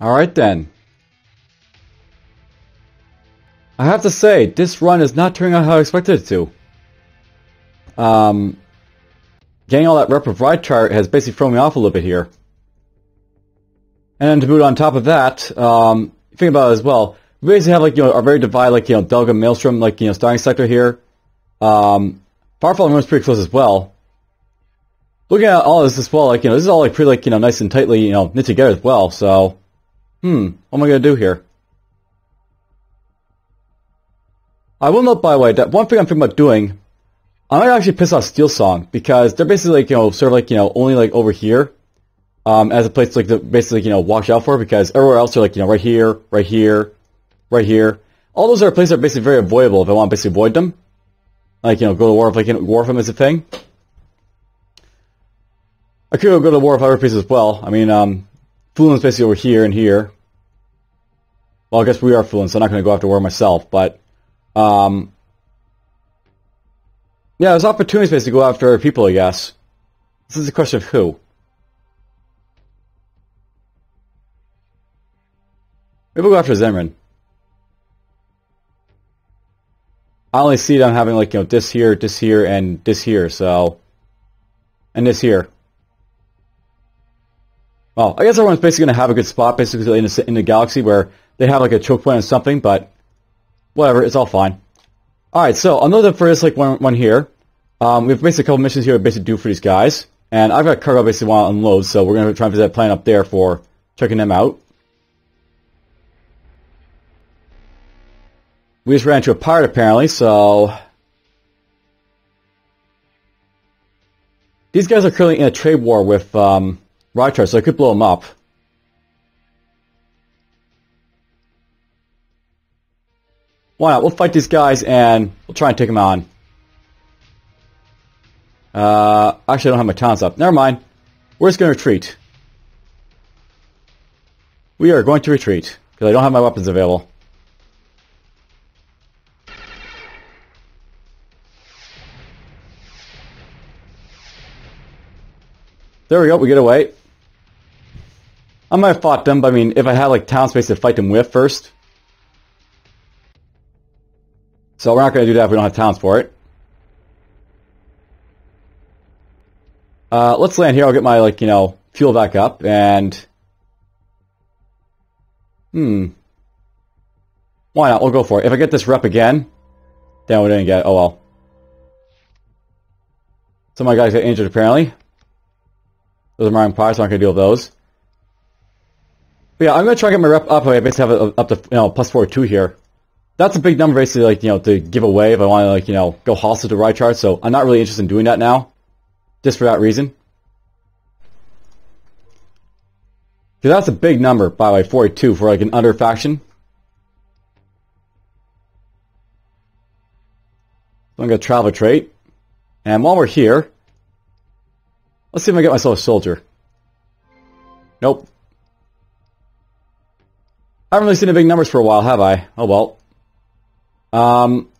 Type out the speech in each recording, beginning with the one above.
Alright then. I have to say, this run is not turning out how I expected it to. Getting all that rep of Rychart has basically thrown me off a little bit here. And then to boot on top of that, think about it as well. We basically have, like, you know, a very divided, like, you know, Delga Maelstrom, like, you know, starting sector here. Firefall runs pretty close as well. Looking at all this as well, like, you know, this is all, like, pretty, like, you know, nice and tightly, you know, knit together as well, so... what am I going to do here? I will note, by the way, that one thing I'm thinking about doing... I might actually piss off Steel Song, because they're basically, like, you know, sort of, like, you know, only, like, over here. As a place to, like, to basically, you know, watch out for, because everywhere else are, like, you know, right here, right here, right here. All those are places that are basically very avoidable if I want to basically avoid them. Like, you know, go to war if I can war from is a thing. I could go to war with other places as well. I mean, Fulon's basically over here and here. Well, I guess we are Fulon, so I'm not going to go after war myself, but, yeah, there's opportunities basically to go after other people, I guess. This is a question of who. Maybe we'll go after Zenrin. I only see them having, like, you know, this here, and this here, so... And this here. Well, I guess everyone's basically going to have a good spot, basically, in the galaxy, where they have, like, a choke point or something, but... Whatever, it's all fine. Alright, so, another for this, like, one here. We have basically a couple missions here to basically do for these guys. And I've got cargo basically want to unload, so we're going to try and visit that plan up there for checking them out. We just ran into a pirate, apparently, so... These guys are currently in a trade war with, Rychart, so I could blow them up. Why not? We'll fight these guys, and we'll try and take them on. Actually, I don't have my Taunus up. Never mind. We're just going to retreat. We are going to retreat, because I don't have my weapons available. There we go, we get away. I might have fought them, but I mean, if I had like town space to fight them with first. So we're not going to do that if we don't have towns for it. Let's land here, I'll get my, like, you know, fuel back up, and... Why not, we'll go for it. If I get this rep again, then we didn't get it, oh well. Some of my guys got injured apparently. Those are my empires, so I'm not going to deal with those. But yeah, I'm going to try to get my rep up. I basically have it up to, you know, plus 4 or 2 here. That's a big number, basically, like, you know, to give away if I want to, like, you know, go hostile to Rychart, so I'm not really interested in doing that now. Just for that reason. Because that's a big number, by the way, 42 for, like, an under faction. So I'm going to travel a trait. And while we're here... Let's see if I get myself a soldier. Nope. I haven't really seen the big numbers for a while, have I? Oh well. We'll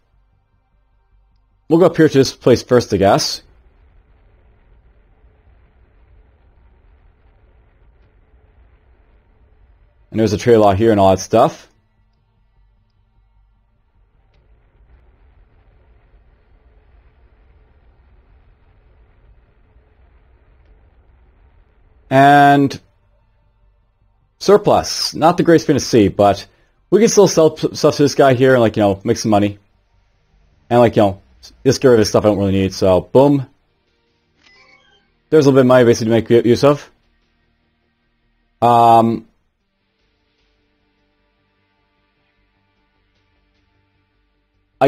go up here to this place first, I guess. And there's a trail out here and all that stuff. And surplus, not the greatest thing to see, but we can still sell stuff to this guy here and, like, you know, make some money. And, like, you know, just get rid of this stuff I don't really need, so boom. There's a little bit of money basically to make use of. I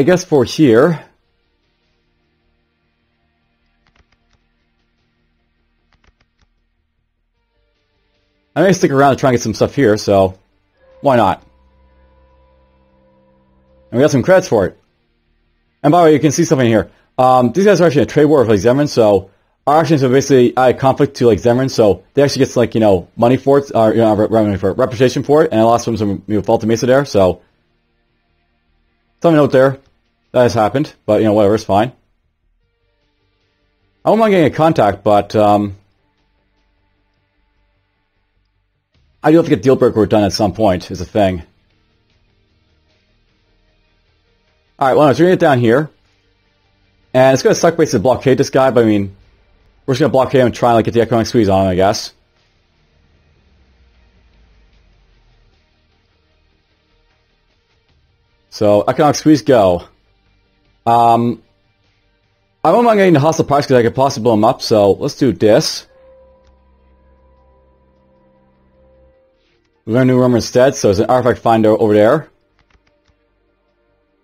guess for here... I may stick around to try and get some stuff here, so why not? And we got some credits for it. And by the way, you can see something here. These guys are actually in a trade war with, like, Zenrin, so our actions are basically out of conflict to, like, Zenrin, so they actually get, like, you know, money for it, or, you know, reputation for it, and I lost some, you know, Ultimesa there, so something out there that has happened, but, you know, whatever, it's fine. I wouldn't mind getting a contact, but I do have to get Dealbreaker done at some point, is a thing. Alright, well, no, so we're going to get down here. And it's going to suck basically to blockade this guy, but I mean, we're just going to blockade him and try and like, get the economic squeeze on him, I guess. So, economic squeeze, go. I don't mind getting the hostile price because I could possibly blow him up, so let's do this. We're going to do Rumor instead, so there's an artifact finder over there.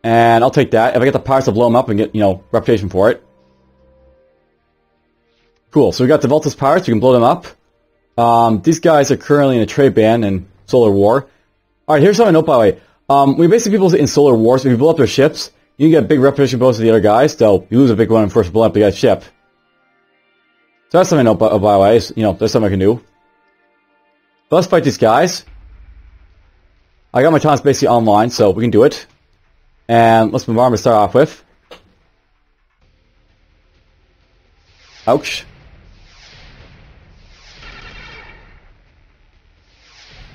And I'll take that. If I get the pirates, I'll blow them up and get, you know, reputation for it. Cool, so we got the Voltus Pirates, we can blow them up. These guys are currently in a trade ban in Solar War. Alright, here's something I know, by the way. We basically people in Solar War, so if you blow up their ships, you can get a big reputation bonus to the other guys, though you lose a big one in first blow up the guy's ship. So that's something I know, by the way, is, you know, there's something I can do. But let's fight these guys. I got my Taunus basically online, so we can do it. And let's move on to start off with. Ouch.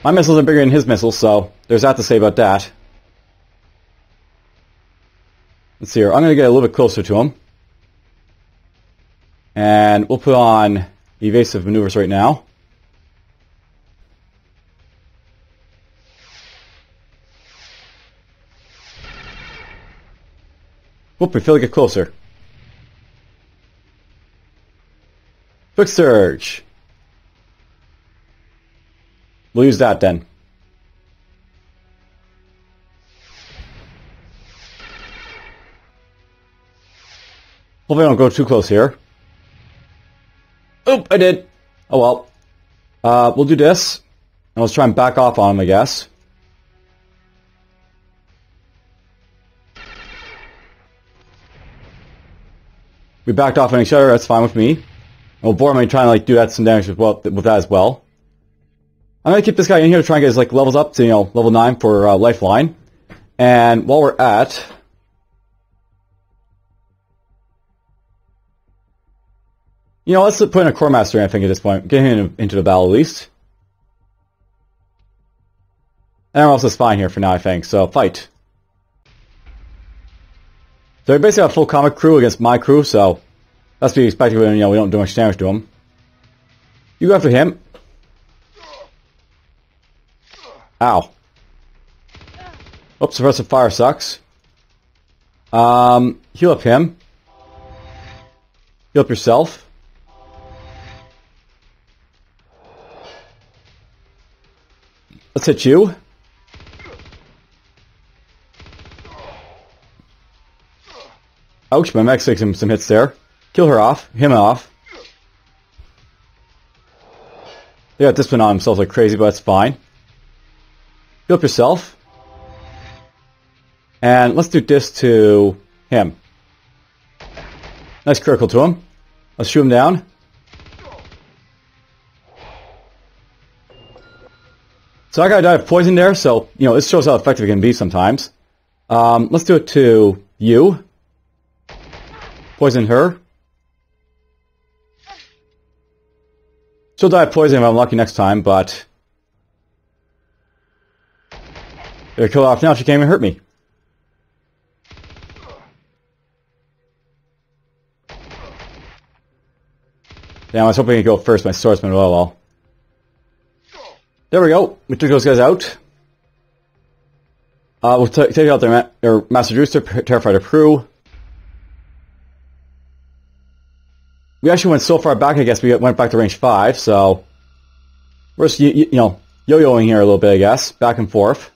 My missiles are bigger than his missiles, so there's that to say about that. Let's see here. I'm going to get a little bit closer to him. And we'll put on evasive maneuvers right now. Whoop, I feel like I get closer. Quick Surge. We'll use that then. Hopefully I don't go too close here. Oop, I did. Oh well. We'll do this. And let's try and back off on him, I guess. We backed off on each other, that's fine with me. And we'll bore him and try and like, do that some damage with that as well. I'm going to keep this guy in here to try and get his like, levels up to, you know, level 9 for Lifeline. And while we're at... You know, let's put in a Core Master, I think, at this point. Get him into the battle, at least. And everyone else is fine here for now, I think, so fight. So we basically have a full comic crew against my crew, so that's to be expected when, you know, we don't do much damage to him. You go after him. Ow. Oops, suppressive fire sucks. Heal up him. Heal up yourself. Let's hit you. Ouch, my mech takes him some hits there. Kill her off. Him off. They got this one on themselves like crazy, but that's fine. Heal up yourself. And let's do this to him. Nice critical to him. Let's shoot him down. So that guy died of poison there, so, you know, this shows how effective it can be sometimes. Let's do it to you. Poison her. She'll die of poison if I'm lucky next time, but... If I kill her off now, she can't even hurt me. Damn, I was hoping I could go first, my swordsman, well. There we go, we took those guys out. We'll take out their Master Drewster, terrify their crew. We actually went so far back, I guess, we went back to range 5, so... We're just, you know, yo-yoing here a little bit, I guess. Back and forth.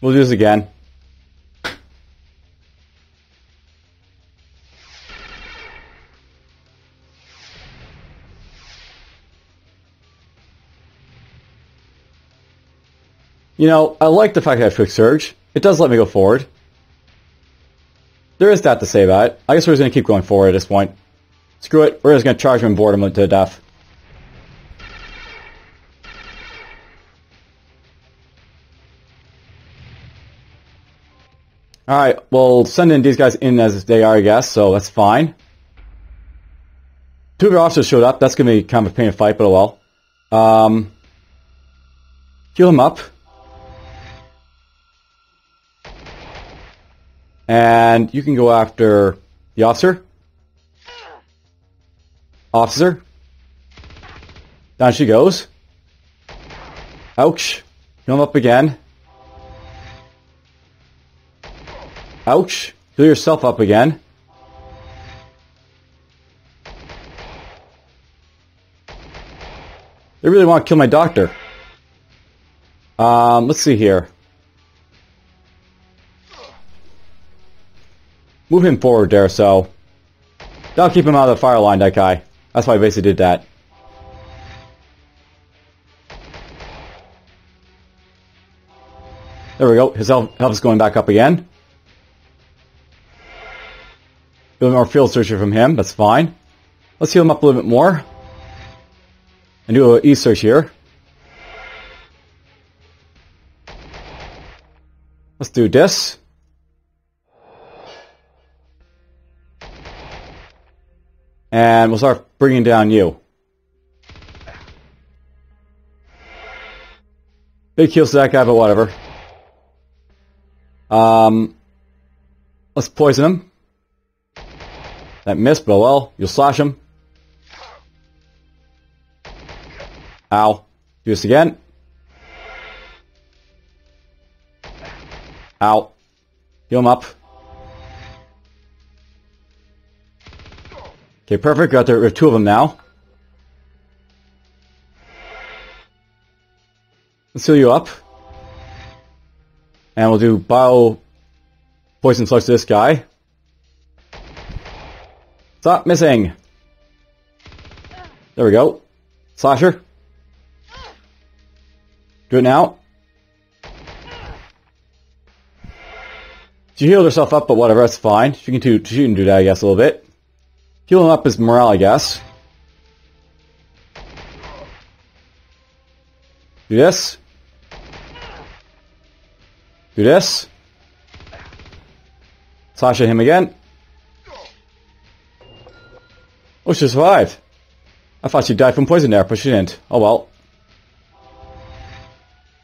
We'll do this again. You know, I like the fact that I have Quick Surge. It does let me go forward. There is that to say about it. I guess we're just going to keep going forward at this point. Screw it, we're just going to charge him and board him to death. Alright, we'll send in these guys in as they are, I guess, so that's fine. Two of your officers showed up. That's going to be kind of a pain to fight, but oh well. Heal him up. And you can go after the officer. Officer. Down she goes. Ouch. Heal him up again. Ouch. Heal yourself up again. They really want to kill my doctor. Let's see here. Move him forward there, so that'll keep him out of the fire line, that guy. That's why I basically did that. There we go. His health is going back up again. A little more field searcher from him. That's fine. Let's heal him up a little bit more. And do an E-search here. Let's do this. And we'll start bringing down you. Big heals to that guy, but whatever. Let's poison him. That missed, but well, you'll slash him. Ow. Do this again. Ow. Heal him up. Okay, perfect. Got there with two of them now. Let's heal you up. And we'll do bio poison slugs to this guy. Stop missing! There we go. Slasher. Do it now. She healed herself up, but whatever, that's fine. She can do that, I guess, a little bit. Healing up is morale, I guess. Do this. Do this. Slash at him again. Oh, she survived. I thought she died from poison there, but she didn't. Oh well.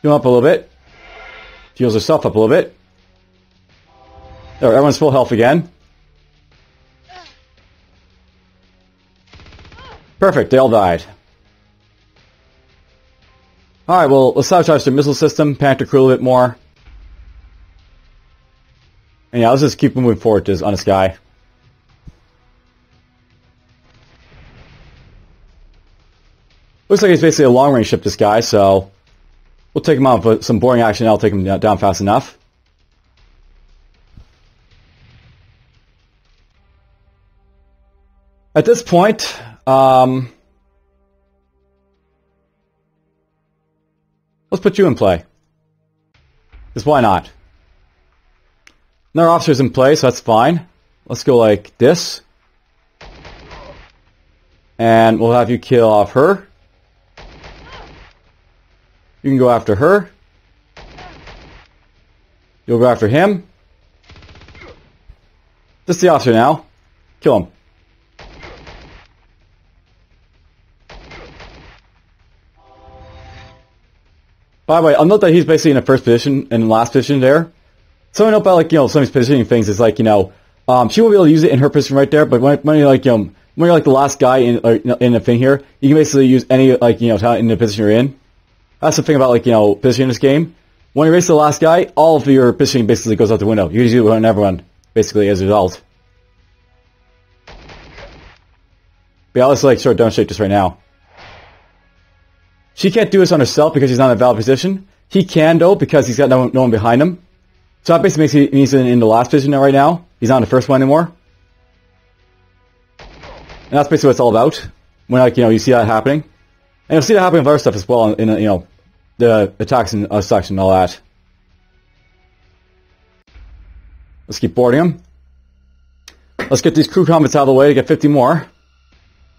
Heal up a little bit. Heals herself up a little bit. There, everyone's full health again. Perfect, they all died. Alright, well, let's sabotage the missile system, panic the crew a little bit more. And yeah, let's just keep moving forward to this, on this guy. Looks like he's basically a long-range ship, this guy, so we'll take him out with some boring action. That'll take him down fast enough. At this point, let's put you in play. Because why not? Another officer's in play, so that's fine. Let's go like this. And we'll have you kill off her. You can go after her. You'll go after him. This is the officer now. Kill him. By the way, I'll note that he's basically in the first position and last position there. So I know about, like, you know, some of his positioning things is like, you know, she won't be able to use it in her position right there, but when you're like, you know, when you're like the last guy in the thing here, you can basically use any, like, you know, talent in the position you're in. That's the thing about, like, you know, positioning in this game. When you're basically the last guy, all of your positioning basically goes out the window. You can do it on everyone, basically, as a result. But yeah, I'll just, like, sort of demonstrate this right now. She can't do this on herself because she's not in a valid position. He can, though, because he's got no one behind him. So that basically makes he's in the last position right now. He's not in the first one anymore. And that's basically what it's all about. When, like, you know, you see that happening. And you'll see that happening with other stuff as well, in, you know, the attacks and suction and all that. Let's keep boarding him. Let's get these crew combats out of the way to get 50 more.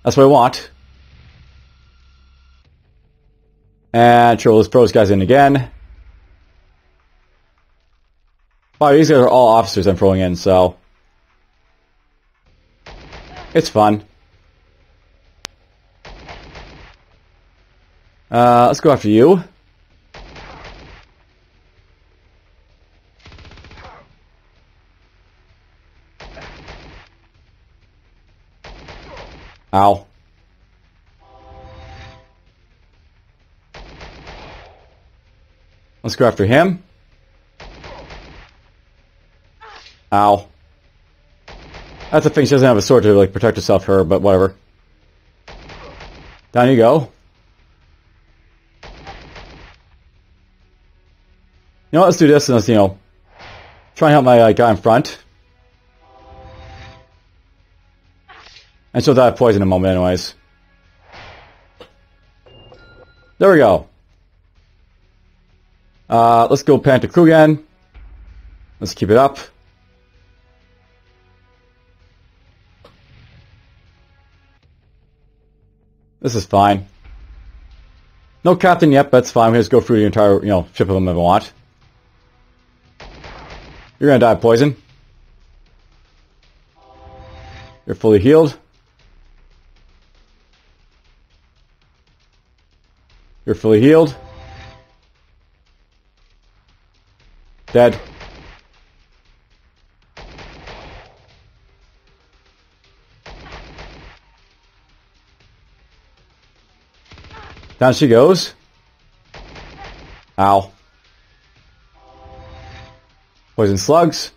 That's what I want. And sure, let's throw those guys in again. Wow, these guys are all officers I'm throwing in, so... it's fun. Let's go after you. Ow. Let's go after him. Ow. That's the thing, she doesn't have a sword to like protect herself, but whatever. Down you go. You know what, let's do this and let's, try and help my guy in front. And she'll die of poison in a moment anyways. There we go. Let's go Pantacrugan. Let's keep it up. This is fine. No captain yet, but it's fine. We just go through the entire, ship of them if we want. You're gonna die of poison. You're fully healed. You're fully healed. Dead. Down she goes. Ow. Poison slugs.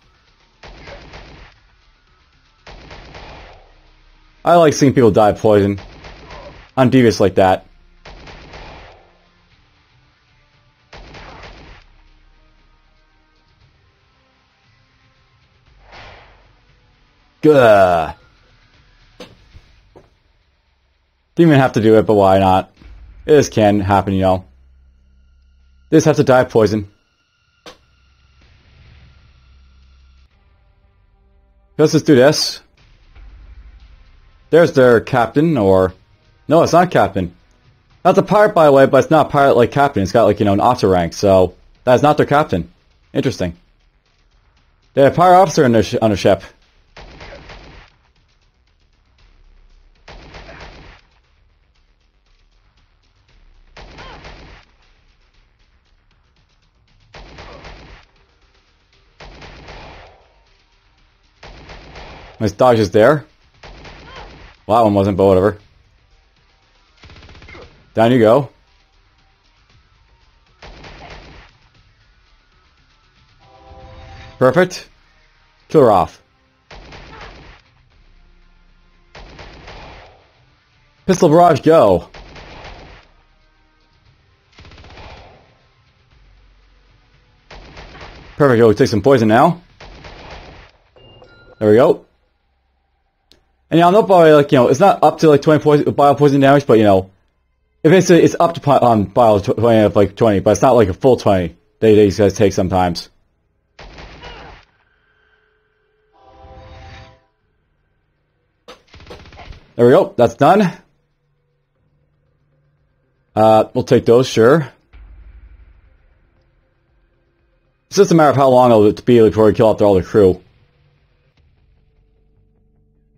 I like seeing people die of poison. I'm devious like that. Gah. Didn't even have to do it, but why not? This can happen, They just have to die of poison. Let's just do this. There's their captain, or... No, it's not captain. That's a pirate, by the way, but it's not a pirate like captain. It's got, an officer rank, so... That is not their captain. Interesting. They had a pirate officer on their ship. Nice dodges there. Well, that one wasn't, but whatever. Down you go. Perfect. Kill her off. Pistol barrage, go. Perfect, go take some poison now. There we go. And I'm not probably it's not up to 20 bio poison damage, but if it's up to bio 20 of 20, but it's not a full 20 that these guys take sometimes. There we go. That's done. We'll take those, sure. It's just a matter of how long it'll be before we kill out all the crew.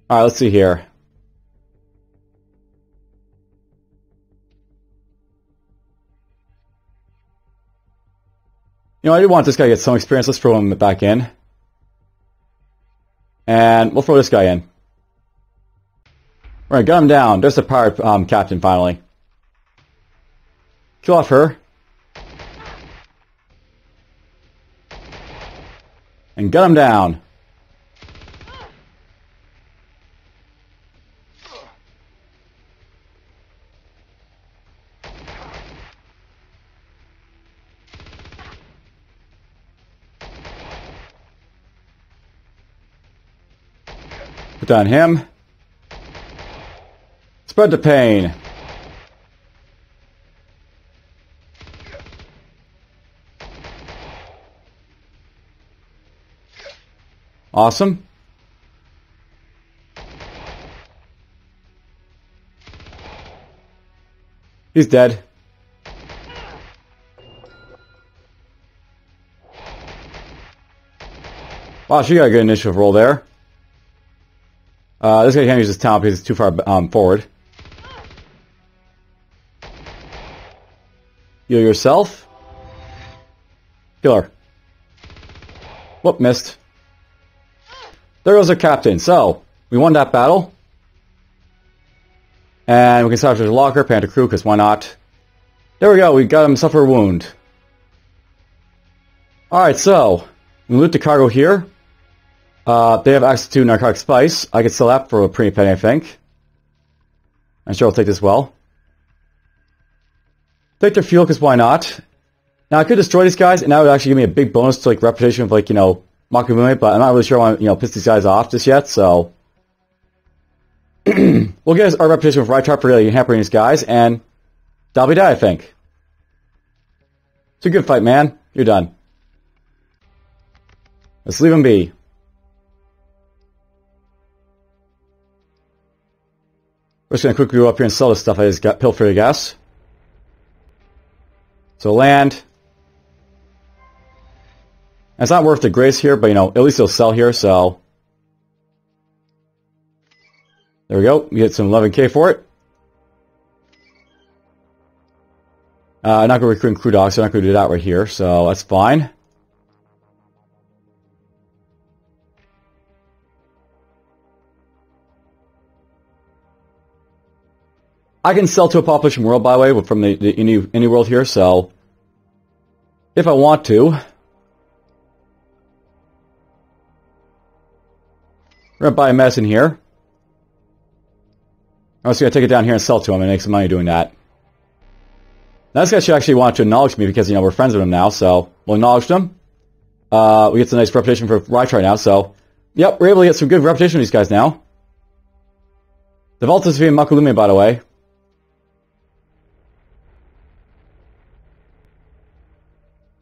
Alright, let's see here. I do want this guy to get some experience. Let's throw him back in. And we'll throw this guy in. We're gonna gun him down. There's the pirate captain, finally. Kill off her. And gun him down. On him. Spread the pain. Awesome. He's dead. Wow, she got a good initiative roll there. This guy can't use his talent because it's too far forward. Heal yourself. Heal her. Whoop, missed. There goes our captain. So, we won that battle. And we can salvage the locker, Panther crew, because why not? There we go, we got him suffer a wound. Alright, so, we loot the cargo here. They have access to narcotic spice. I could sell that for a pretty penny, I think. I'm sure I'll take this well. Take their fuel, because why not? Now, I could destroy these guys, and that would actually give me a big bonus to, like, reputation of, like, you know, Makubume, but I'm not really sure I want to, you know, piss these guys off just yet, so... we'll get our reputation with Rychart for really hampering these guys, and... that'll be that, I think. It's a good fight, man. You're done. Let's leave him be. We're just gonna quickly go up here and sell this stuff I just got pilfered, I guess. So land. And it's not worth the grace here, but you know, at least it'll sell here, so... there we go. We get some 11k for it. I'm not going to recruit crew dogs, so I'm not going to do that right here, so that's fine. I can sell to a population world, by the way, from the any world here, so... if I want to... we're going to buy a medicine here. I'm just going to take it down here and sell to him and make some money doing that. Now this guy should actually want to acknowledge me because, you know, we're friends with him now, so we'll acknowledge him. We get some nice reputation for Rychart right now, so... yep, we're able to get some good reputation with these guys now. The Voltus being Makubume, by the way.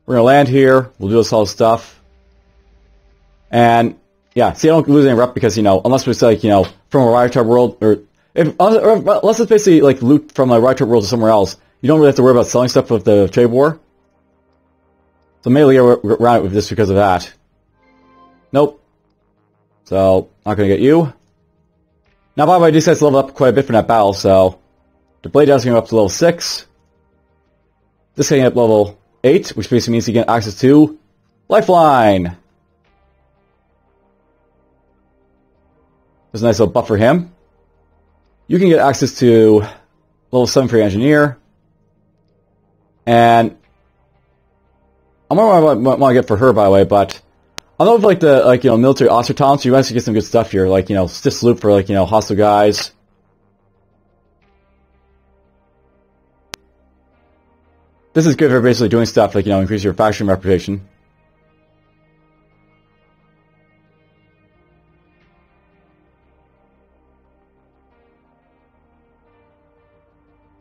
We're going to land here, we'll do this whole stuff. And, yeah, see, I don't lose any rep because, you know, unless it's like, you know, from a Rychart world, or... unless it's basically like loot from a Rychart world to somewhere else, you don't really have to worry about selling stuff with the trade war. So mainly we're around it with this because of that. Nope. So, not gonna get you. Now, by the way, these guys leveled up quite a bit from that battle, so... the Blade Dancer going up to level 6. This guy up level 8, which basically means you get access to... Lifeline! There's a nice little buff for him. You can get access to level 7 for your engineer. And I'm not what I want to get for her, by the way, but I know with like the you know military officer talents, you actually get some good stuff here, like you know stiff salute for like you know hostile guys. This is good for basically doing stuff like you know increase your faction reputation.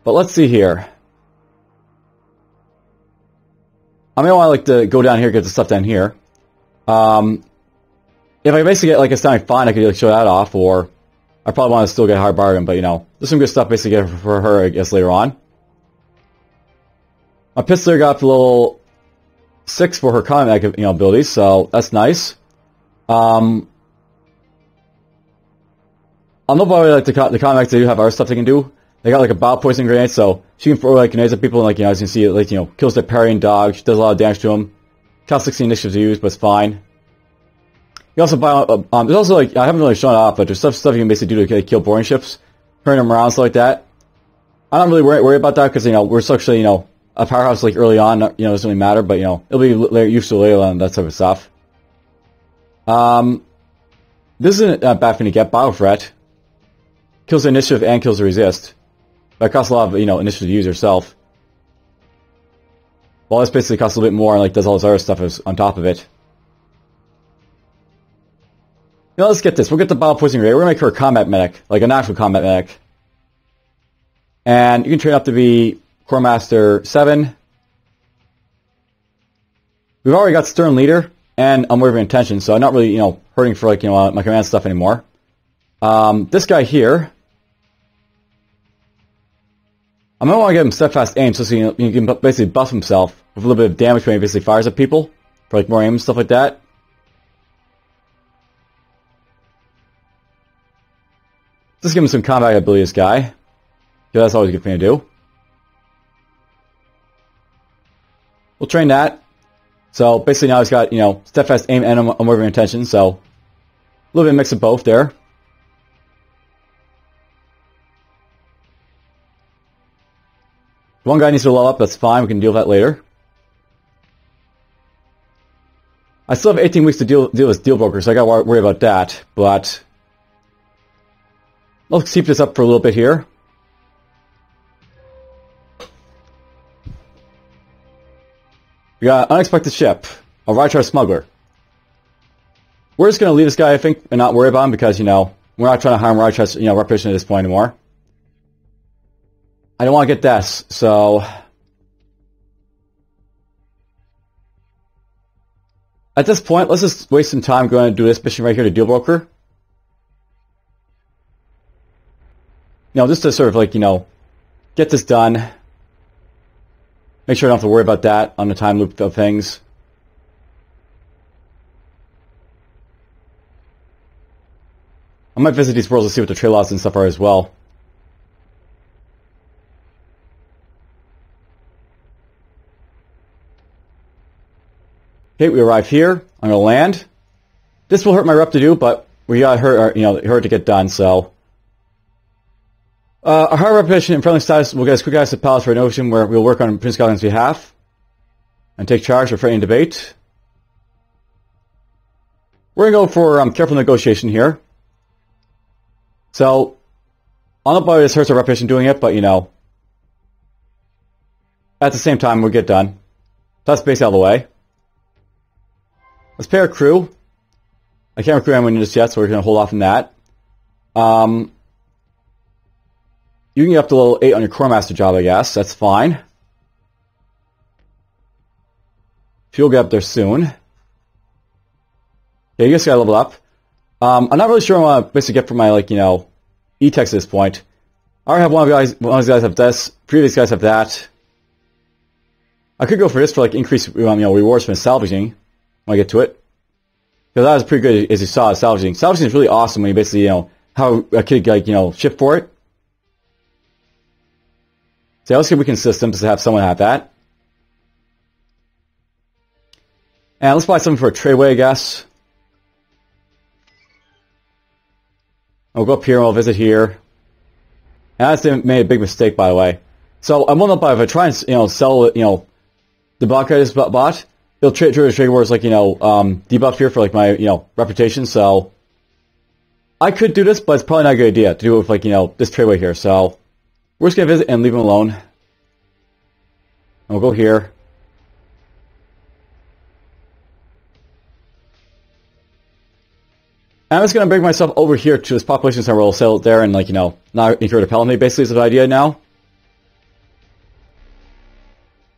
But let's see here. I may want to like to go down here and get the stuff down here. If I basically get like a stunning find, I could like, show that off, or I probably want to still get hard bargain, but you know, there's some good stuff basically get for her, I guess, later on. My Pistolier got up to level 6 for her combat you know, abilities, so that's nice. I know by like the combat they do have other stuff they can do. They got like a bile poison grenade, so she can throw like grenades at people and like you know as you can see like you know kills their parrying dog. She does a lot of damage to them. Costs 16 initiatives to use, but it's fine. You also buy there's also like I haven't really shown it off, but there's stuff you can basically do to like, kill boarding ships, turn them around, stuff like that. I'm not really worried about that because you know we're actually you know a powerhouse like early on. You know doesn't really matter, but you know it'll be useful later on that type of stuff. This isn't a bad thing to get. Bile threat kills the initiative and kills the resist. But it costs a lot of, you know, initiative to use yourself. Well, this basically costs a little bit more and, like, does all this other stuff on top of it. You know, let's get this. We'll get the Bile Poison Grenade. We're gonna make her a combat medic. Like, a natural combat medic. And you can train up to be Core Master 7. We've already got Stern Leader and Unwavering Intention, so I'm not really, you know, hurting for, like, you know, my command stuff anymore. This guy here... I might want to get him steadfast aim, so he can basically buff himself with a little bit of damage when he basically fires at people, for like more aim and stuff like that. Just give him some combat ability, this guy. Yeah, that's always a good thing to do. we'll train that. So basically now he's got, you know, steadfast aim and unwavering intention, so a little bit of a mix of both there. One guy needs to level up, that's fine, we can deal with that later. I still have 18 weeks to deal with Steel Broker, so I gotta worry about that, but let's keep this up for a little bit here. We got an unexpected ship, a Rychart smuggler. We're just gonna leave this guy, I think, and not worry about him because, you know, we're not trying to harm Rychart's, you know, reputation at this point anymore. I don't want to get deaths, so at this point, let's just waste some time going to do this mission right here to Deal Broker. You know, just to sort of like, you know, get this done. Make sure I don't have to worry about that on the time loop of things. I might visit these worlds to see what the trail offs and stuff are as well. Okay, we arrive here. I'm gonna land. This will hurt my rep to do, but we got her, you know, her to get done. So, our higher reputation and friendly status will get us quick access to Palace for an ocean, where we'll work on Prince Calagan's behalf and take charge of friendly debate. We're gonna go for careful negotiation here. So, I don't know if this hurts our reputation doing it, but you know, at the same time we'll get done. That's base out of the way. Let's pay our crew. I can't recruit anyone just yet, so we're going to hold off on that. You can get up to level 8 on your Core Master job, I guess. That's fine. Fuel will get up there soon. Yeah, you just got to level up. I'm not really sure what I want to basically get for my, like, you know, E-Tex at this point. I already have one of these guys have this. Previous guys have that. I could go for this for, like, increased, you know, rewards from salvaging. When I get to it, because that was pretty good, as you saw, salvaging. Salvaging is really awesome when you basically, you know, how a kid, like, you know, ship for it. So let's see if we can systems to have someone have that. And let's buy something for a tradeway, I guess. We'll go up here and we'll visit here. And I just made a big mistake, by the way. So I'm wondering if I try and, you know, sell, you know, the block I just bought. He'll trade wars, like, you know, debuff here for, like, my, you know, reputation, so I could do this, but it's probably not a good idea to do it with, like, you know, this tradeway here, so we're just gonna visit and leave him alone. And we'll go here. And I'm just gonna bring myself over here to this population center where I'll settle there and, like, you know, not incur the penalty, basically, is the idea now.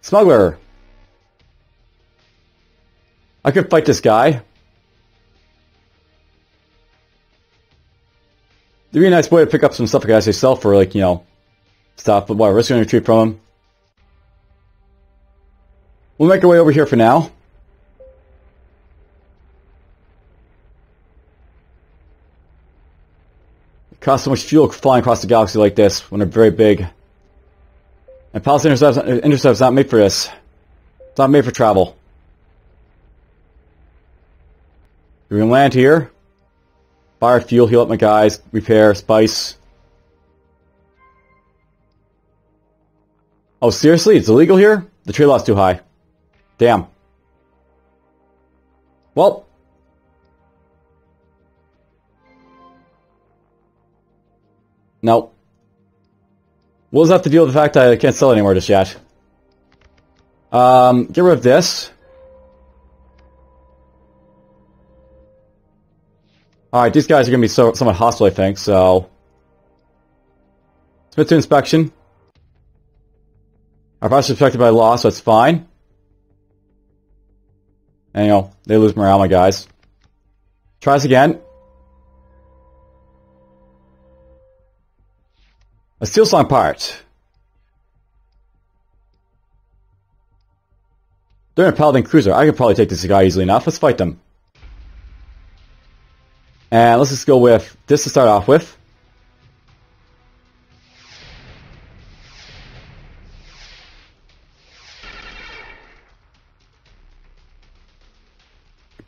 Smuggler. I could fight this guy. It'd be a nice way to pick up some stuff against yourself, or, like, you know, stop, but whatever. Let's go and retreat from him. We'll make our way over here for now. It costs so much fuel flying across the galaxy like this when they're very big. And Palace Intercept's not made for this. It's not made for travel. We can land here, buy our fuel, heal up my guys, repair, spice. Oh, seriously? It's illegal here? The trade loss too high. Damn. Well. No. We'll just have to deal with the fact that I can't sell it anymore just yet. Get rid of this. Alright, these guys are going to be somewhat hostile, I think, so submit to inspection. Our boss is protected by law, so that's fine. And, you know, they lose morale, my guys. Try this again. A Steel Song pirate. They're in a Paladin cruiser. I could probably take this guy easily enough. Let's fight them. And let's just go with this to start off with.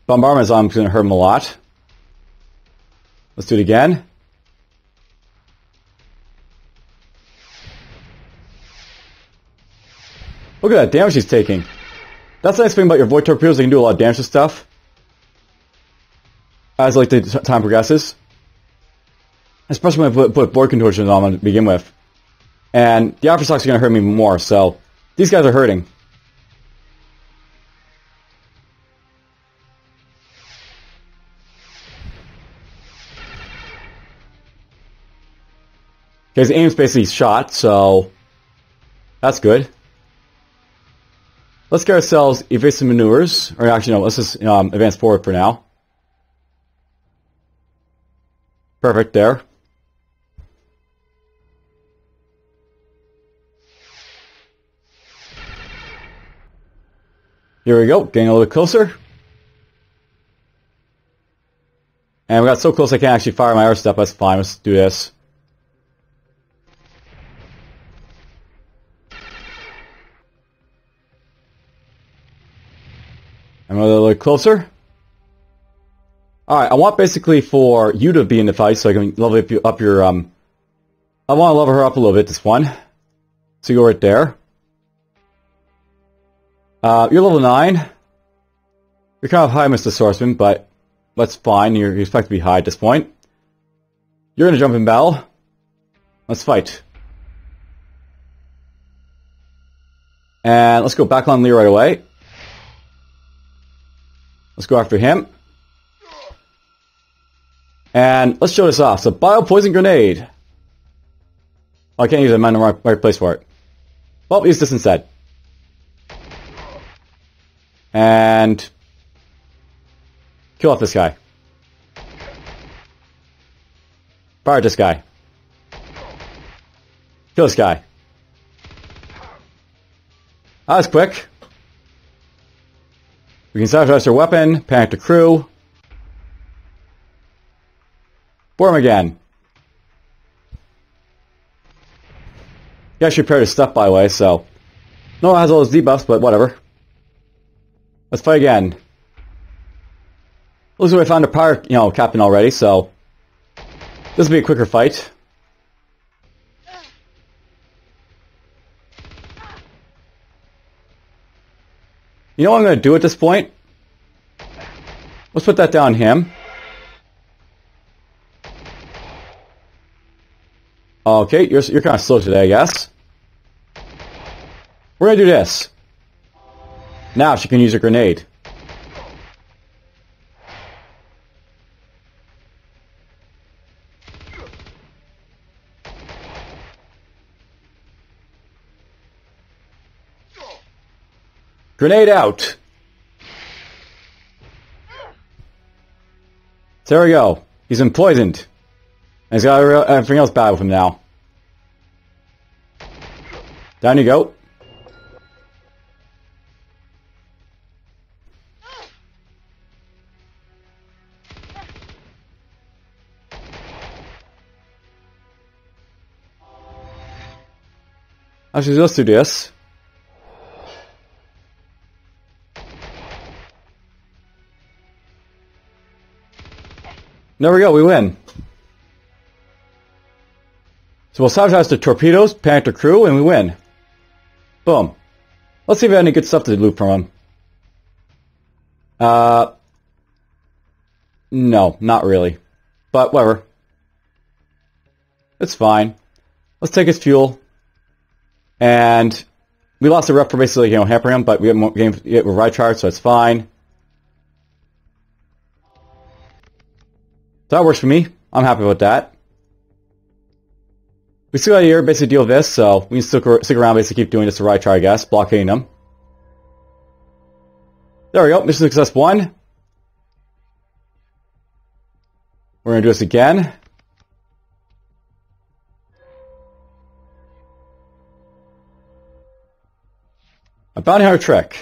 Bombardment's on, going to hurt him a lot. Let's do it again. Look at that damage he's taking. That's the nice thing about your Void Torpedoes, they can do a lot of damage to stuff as like the time progresses. Especially when I put Board Contortion on to begin with. And the After Shocks are going to hurt me more, so these guys are hurting. Okay, his aim's basically shot, so that's good. Let's get ourselves evasive maneuvers, or actually no, let's just advance forward for now. Perfect there. Here we go, getting a little closer. And we got so close I can't actually fire my arrow stuff, that's fine, let's do this. And we'll get a little closer. Alright, I want basically for you to be in the fight so I can level up your, I want to level her up a little bit, this one. So you go right there. You're level 9. You're kind of high, Mr. Swordsman, but that's fine. You're expected to be high at this point. You're going to jump in battle. Let's fight. And let's go back on Lee right away. Let's go after him. And let's show this off. So, Bio Poison Grenade. Oh, I can't use it. I'm in the right place for it. Well, use this instead. And kill off this guy. Fire this guy. Kill this guy. That was quick. We can sacrifice our weapon, panic the crew. Board him again. You actually prepared his stuff, by the way, so... No one has all those debuffs, but whatever. Let's fight again. Looks like we found a pirate, captain already, so... This will be a quicker fight. You know what I'm going to do at this point? Let's put that down on him. Okay, you're kind of slow today, I guess. We're going to do this. Now she can use a grenade. Grenade out! There we go. He's been poisoned. And he's got everything else bad with him now. Down you go. Actually, let's do this. There we go, we win. So we'll sabotage the torpedoes, panic the crew, and we win. Boom. Let's see if we have any good stuff to loot from them. No, not really. But whatever. It's fine. Let's take his fuel. And we lost the rep for basically, hampering him, but we have more games with Rychart, so it's fine. So that works for me. I'm happy about that. We still got a year to basically deal with this, so we can stick around basically keep doing this to Rychart, I guess, blockading them. There we go, mission success 1. We're going to do this again. A bounty hunter trick.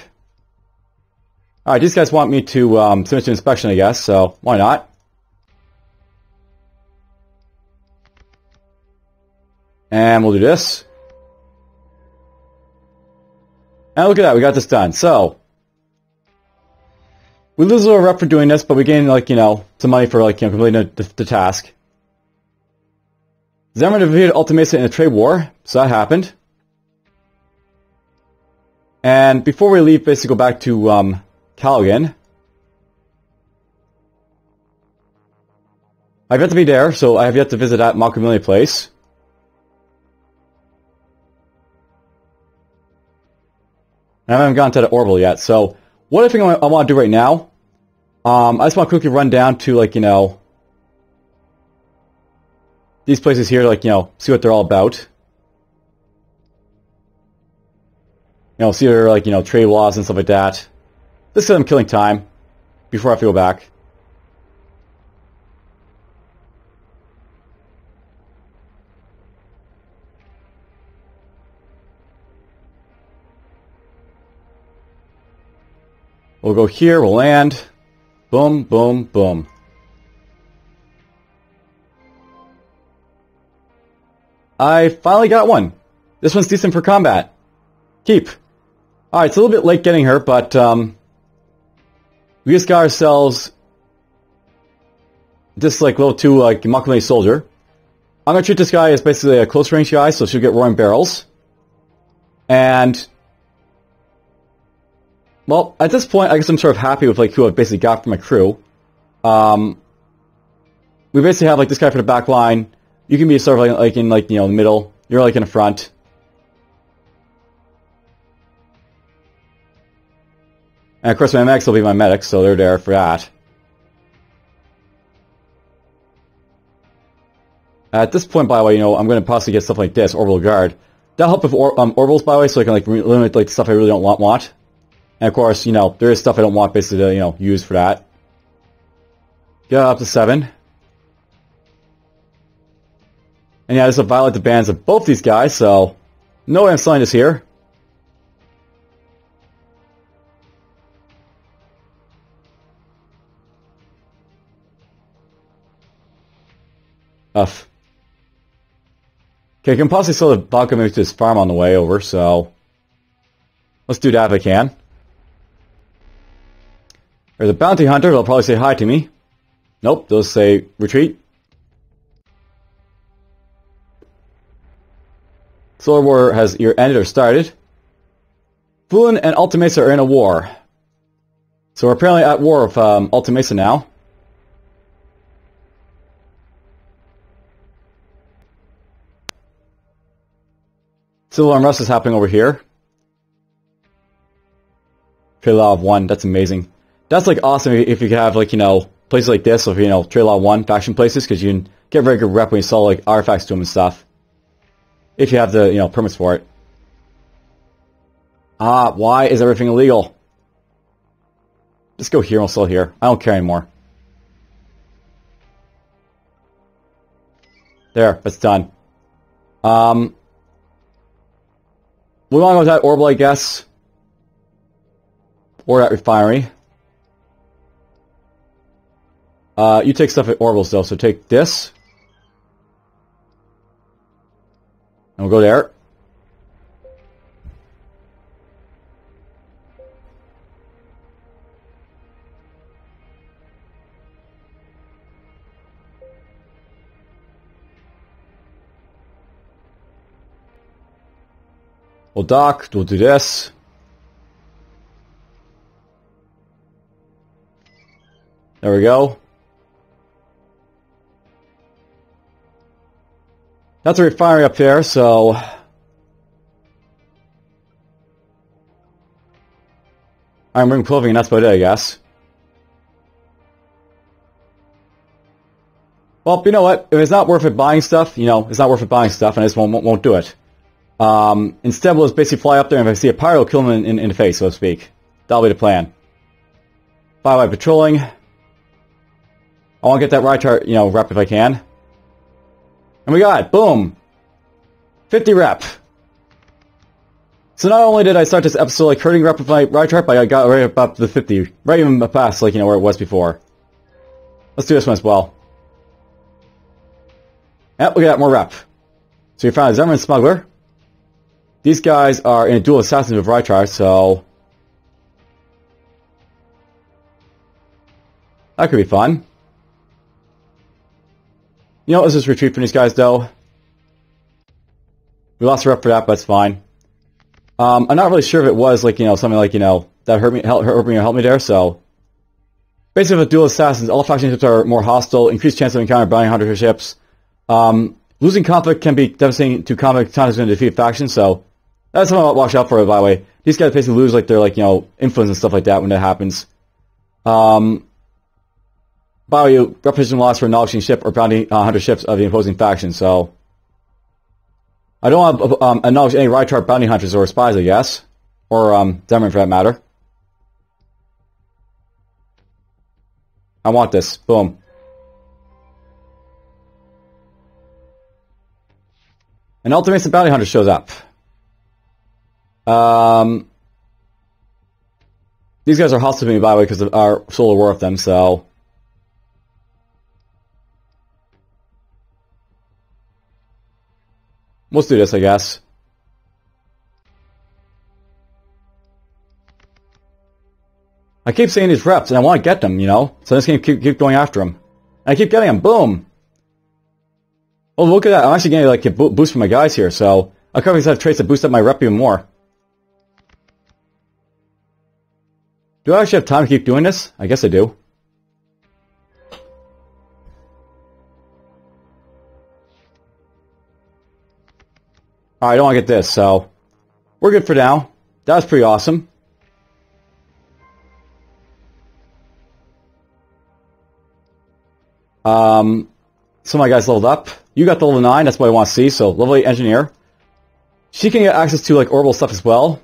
Alright, these guys want me to finish the inspection, I guess, so why not? And we'll do this. And look at that, we got this done. So, We lose a little rep for doing this, but we gain, like, you know, some money for, like, you know, completing the task. Zenrin defeated Ultimesa in a trade war, so that happened. And before we leave, basically go back to Calagan. I've yet to be there, so I have yet to visit that Machu Milne place. And I haven't gone to the Orvalu yet, so what I think I want to do right now, I just want to quickly run down to, like, you know, these places here, like, you know, see what they're all about. You know, see their, like, you know, trade laws and stuff like that. This is I'm killing time before I have to go back. We'll go here, we'll land. Boom, boom, boom. I finally got one. This one's decent for combat. Keep. Alright, it's a little bit late getting her, but we just got ourselves this, like, level 2 Makumei soldier. I'm going to treat this guy as basically a close range guy, so she'll get roaring barrels. And, well, at this point, I guess I'm sort of happy with, like, who I've basically got for my crew. We basically have, like, this guy for the back line. You can be sort of like in, like, you know, the middle. You're like in the front. And of course my medics will be my medics, so they're there for that. At this point, by the way, you know, I'm going to possibly get stuff like this, Orbital Guard. That'll help with Orbitals, by the way, so I can, like, limit, like, stuff I really don't want. And of course, you know, there is stuff I don't want basically to, you know, use for that. Get up to 7. And yeah, this will violate the bans of both these guys, so no way I'm selling this here. Ugh. Okay, I can possibly sell the Valkyrie maybe to his farm on the way over, so let's do that if I can. There's a bounty hunter, they'll probably say hi to me. Nope, they'll say retreat. Solar War has either ended or started. Fulon and Ultimesa are in a war. So we're apparently at war with Ultimesa now. Civil unrest is happening over here. Pillar of one, that's amazing. That's, like, awesome if you could have, like, you know, places like this, or, you know, Trailer 1 faction places, because you can get very good rep when you sell, like, artifacts to them and stuff. If you have the, you know, permits for it. Ah, why is everything illegal? Just go here and we'll sell here. I don't care anymore. There, that's done. We want to go with that Orbital, I guess. Or that refinery. You take stuff at Orbitals though, so take this. And we'll go there. We'll dock, we'll do this. There we go. That's a refinery up there, so I'm ring clothing, and that's about it, I guess. Well, you know what? If it's not worth it buying stuff, you know, it's not worth it buying stuff, and I just won't do it. Instead, we'll just basically fly up there, and if I see a pirate, I'll kill him in the face, so to speak. That'll be the plan. By patrolling. I want to get that Rychart, you know, rep if I can. And we got it. Boom! 50 rep. So not only did I start this episode, like, hurting rep with my Rychart, but I got right up to the 50. Right even past, like, you know, where it was before. Let's do this one as well. Yep, we got more rep. So we found a Zenrin Smuggler. These guys are in a dual assassin with Rychart, so That could be fun. You know what, let's just retreat from these guys, though. We lost her up for that, but that's fine. I'm not really sure if it was, like, you know, something like, you know, that hurt me or helped me there, so... Basically, with dual assassins, all faction ships are more hostile, increased chance of encounter bounty hunter ships. Losing conflict can be devastating to conflict times when defeat factions, so... That's something I'll watch out for, by the way. These guys basically lose, like, their, like, you know, influence and stuff like that when that happens. By the way, reputation loss for acknowledging ship or bounty hunter ships of the opposing faction, so... I don't want to acknowledge any Rychart bounty hunters or spies, I guess. Or Zenrin, for that matter. I want this. Boom. An Ultimesa bounty hunter shows up. These guys are hostile to me, by the way, because of our Solar War with them, so... Let's do this, I guess. I keep seeing these reps, and I want to get them, you know? So this game keep going after them. And I keep getting them. Boom! Oh, look at that. I'm actually getting, like, a boost from my guys here, so... I'll probably have traits that boost up my rep even more. Do I actually have time to keep doing this? I guess I do. I don't want to get this, so we're good for now. That was pretty awesome. Some of my guys leveled up. You got the level 9, that's what I want to see, so level 8 engineer. She can get access to, like, orbital stuff as well.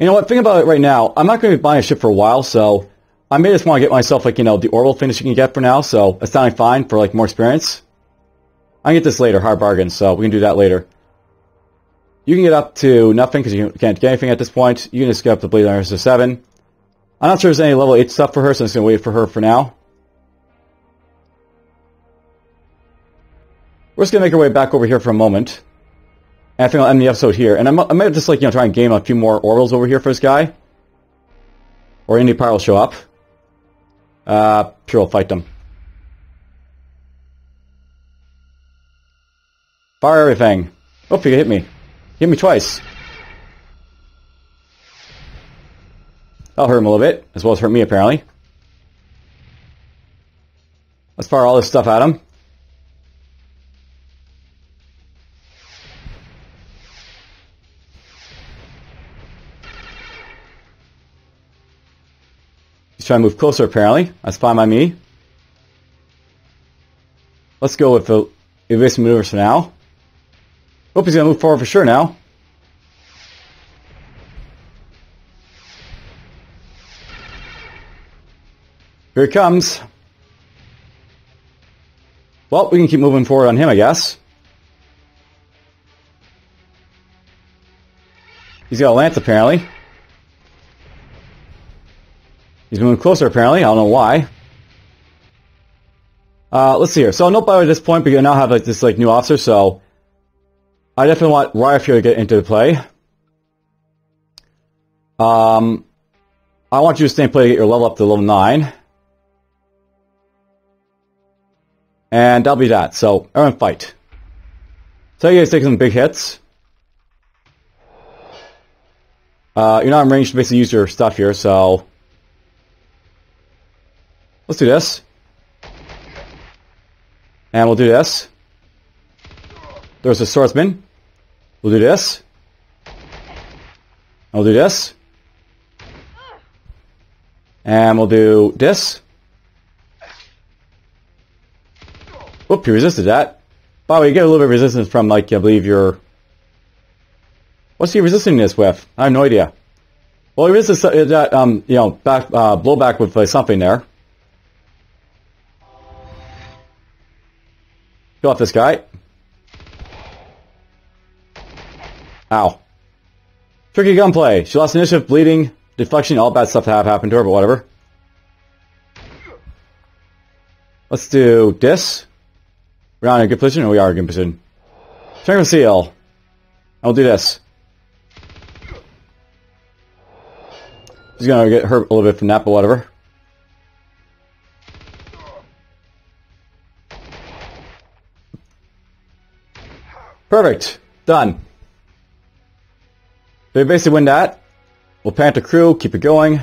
You know what, think about it right now. I'm not going to be buying a ship for a while, so I may just want to get myself, like, you know, the orbital thing that she can get for now, so that's sounding fine for, like, more experience. I can get this later, hard bargain, so we can do that later. You can get up to nothing, because you can't get anything at this point. You can just get up to Blade Dancer to 7. I'm not sure there's any level 8 stuff for her, so I'm just going to wait for her for now. We're just going to make our way back over here for a moment. And I think I'll end the episode here. And I might just, like, you know, try and game a few more orbitals over here for this guy. Or any power will show up. Sure, we'll fight them. Fire everything. Oh, he hit me. Hit me twice. That'll hurt him a little bit, as well as hurt me, apparently. Let's fire all this stuff at him. He's trying to move closer, apparently. That's fine by me. Let's go with the evasive maneuvers for now. Hope he's going to move forward for sure now. Here he comes. Well, we can keep moving forward on him, I guess. He's got a lance, apparently. He's moving closer, apparently. I don't know why. Let's see here. So, no power at this point, but you now have, like, this, like, new officer, so... I definitely want Rychart here to get into the play. I want you to stay in play to get your level up to level 9. And that'll be that. So, everyone fight. So you guys take some big hits. You're not in range to basically use your stuff here, so... Let's do this. And we'll do this. There's a swordsman. We'll do this. We'll do this. And we'll do this. Whoop, he resisted that. By the way, you get a little bit of resistance from, like, I believe your... What's he resisting this with? I have no idea. Well, he resisted that, you know, blowback with something there. Kill off this guy. Ow. Tricky gunplay. She lost initiative, bleeding, deflection, all bad stuff to have happened to her, but whatever. Let's do this. We're not in a good position, or we are in a good position. Check and seal. I'll do this. She's gonna get hurt a little bit from that, but whatever. Perfect. Done. They basically win that. We'll plant a crew, keep it going.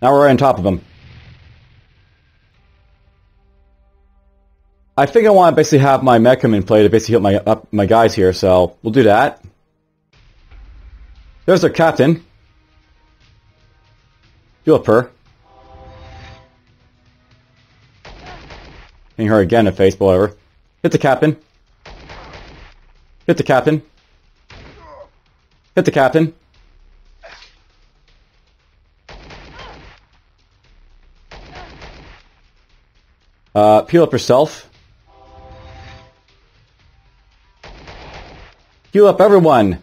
Now we're right on top of them. I think I want to basically have my Mecham in play to basically help my guys here, so we'll do that. There's their captain. Do a purr. Hitting her again in the face, but whatever. Hit the captain. Hit the captain. Hit the captain. Peel up herself. Heal up everyone!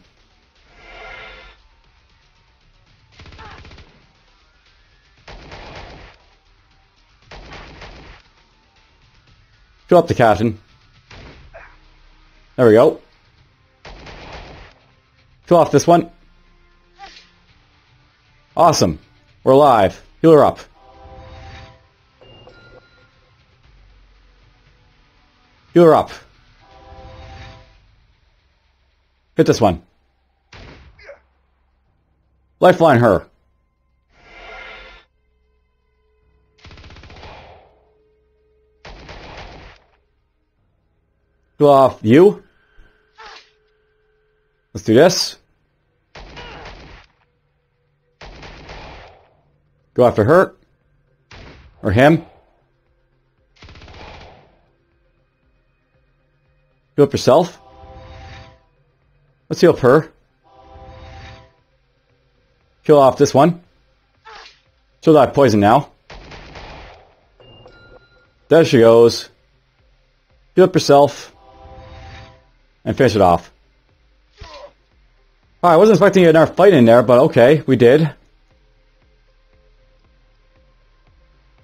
Heal up the captain. There we go. Heal off this one. Awesome. We're alive. Heal her up. Heal her up. Hit this one. Lifeline her. Go off you. Let's do this. Go after her. Or him. Heal up yourself. Let's heal up her. Kill off this one. She'll die of poison now. There she goes. Heal up yourself. And finish it off. Alright, I wasn't expecting another fight in there, but okay, we did.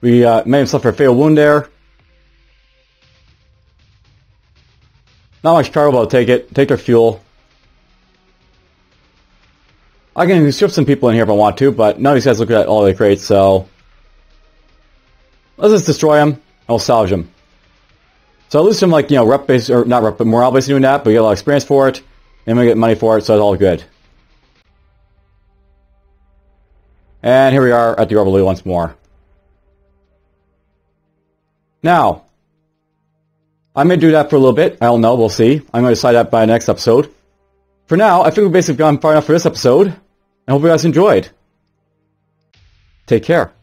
We made him suffer a fatal wound there. Not much cargo, but take their fuel. I can strip some people in here if I want to, but none of these guys look at all they create, so... Let's just destroy them, and we'll salvage them. So I lose some, like, you know, rep base, or not rep, but morale base doing that, but we get a lot of experience for it, and we get money for it, so it's all good. And here we are at the Orvalu once more. Now... I may do that for a little bit. I don't know. We'll see. I'm going to decide that by next episode. For now, I think we've basically gone far enough for this episode. I hope you guys enjoyed. Take care.